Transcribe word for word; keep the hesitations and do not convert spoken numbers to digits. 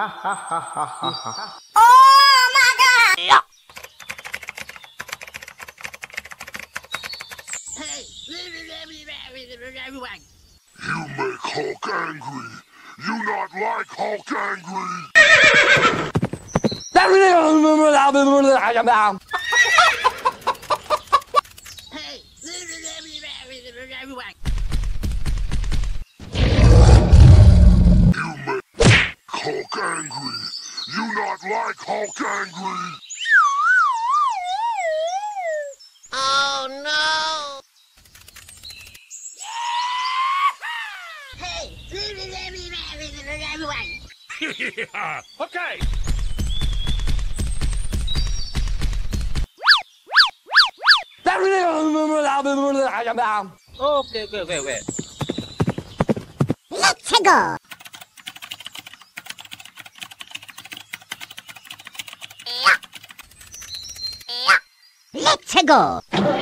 ha ha ha ha ha ha. Oh my God! Yeah. Hey, everyone! You make Hulk angry. You not like Hulk angry. Angry. You not like Hulk angry. Oh no. Hey, everyone. Yeah, okay. Okay, okay, okay, okay. Let's go. Let's go!